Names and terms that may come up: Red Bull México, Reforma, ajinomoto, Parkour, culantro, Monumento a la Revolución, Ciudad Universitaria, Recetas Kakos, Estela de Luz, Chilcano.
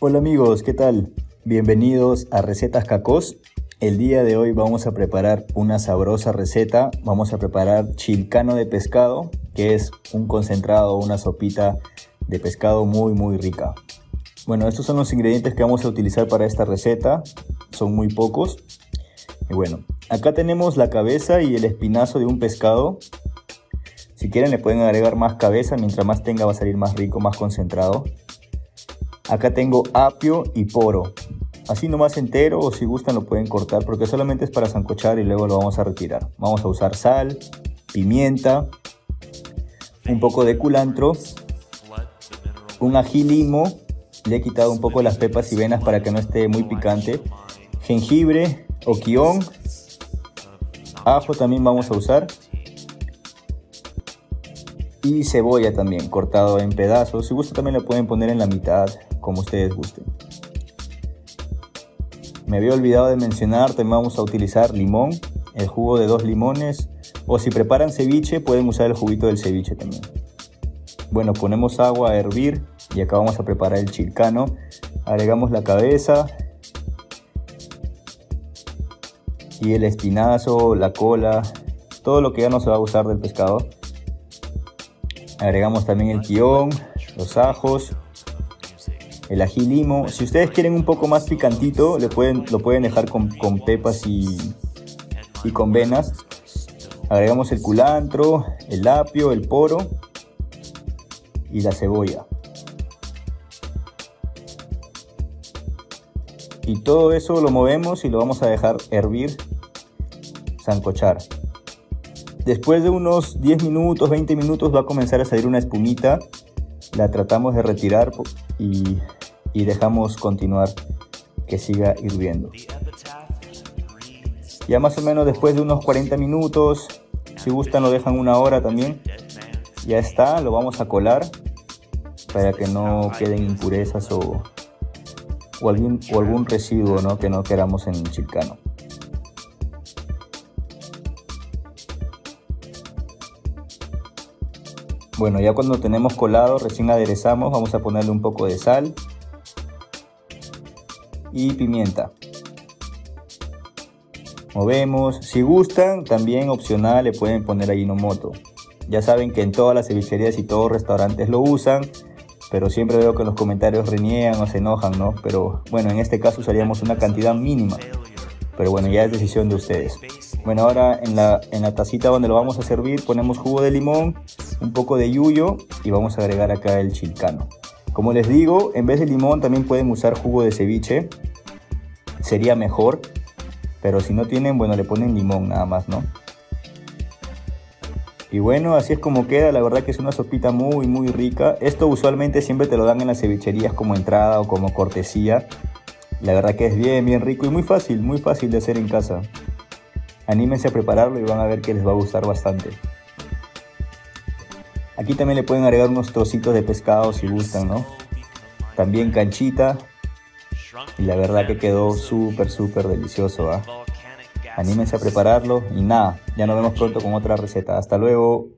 Hola amigos, ¿qué tal? Bienvenidos a Recetas Kakos. El día de hoy vamos a preparar una sabrosa receta. Vamos a preparar chilcano de pescado, que es un concentrado, una sopita de pescado muy rica. Bueno, estos son los ingredientes que vamos a utilizar para esta receta. Son muy pocos. Y bueno, acá tenemos la cabeza y el espinazo de un pescado. Si quieren le pueden agregar más cabeza, mientras más tenga va a salir más rico, más concentrado. Acá tengo apio y poro, así nomás entero, o si gustan lo pueden cortar porque solamente es para sancochar y luego lo vamos a retirar. Vamos a usar sal, pimienta, un poco de culantro, un ají limo, le he quitado un poco las pepas y venas para que no esté muy picante, jengibre o okion, ajo también vamos a usar y cebolla también cortado en pedazos. Si gusta también lo pueden poner en la mitad, como ustedes gusten. Me había olvidado de mencionar, también vamos a utilizar limón, el jugo de 2 limones, o si preparan ceviche pueden usar el juguito del ceviche también. Bueno, ponemos agua a hervir y acá vamos a preparar el chilcano. Agregamos la cabeza y el espinazo, la cola, todo lo que ya no se va a usar del pescado. Agregamos también el okion, los ajos, el ají limo. Si ustedes quieren un poco más picantito, lo pueden dejar con pepas y con venas. Agregamos el culantro, el apio, el poro y la cebolla. Y todo eso lo movemos y lo vamos a dejar hervir, sancochar. Después de unos 10 minutos, 20 minutos va a comenzar a salir una espumita. La tratamos de retirar y dejamos continuar que siga hirviendo. Ya más o menos después de unos 40 minutos, si gustan lo dejan 1 hora también. Ya está, lo vamos a colar para que no queden impurezas o algún residuo, ¿no?, que no queramos en el chilcano. Bueno, ya cuando tenemos colado, recién aderezamos, vamos a ponerle un poco de sal y pimienta. Movemos. Si gustan, también opcional, le pueden poner ajinomoto. Ya saben que en todas las cevicherías y todos los restaurantes lo usan, pero siempre veo que en los comentarios reniegan o se enojan, ¿no? Pero bueno, en este caso usaríamos una cantidad mínima. Pero bueno, ya es decisión de ustedes. Bueno, ahora en la tacita donde lo vamos a servir ponemos jugo de limón, un poco de yuyo y vamos a agregar acá el chilcano. Como les digo, en vez de limón también pueden usar jugo de ceviche, sería mejor, pero si no tienen, bueno, le ponen limón nada más, ¿no? Y bueno, así es como queda. La verdad que es una sopita muy rica. Esto usualmente siempre te lo dan en las cevicherías como entrada o como cortesía. La verdad que es bien rico y muy fácil de hacer en casa. Anímense a prepararlo y van a ver que les va a gustar bastante. Aquí también le pueden agregar unos trocitos de pescado si gustan, ¿no? También canchita. Y la verdad que quedó súper delicioso, ¿eh? Anímense a prepararlo y nada, ya nos vemos pronto con otra receta. Hasta luego.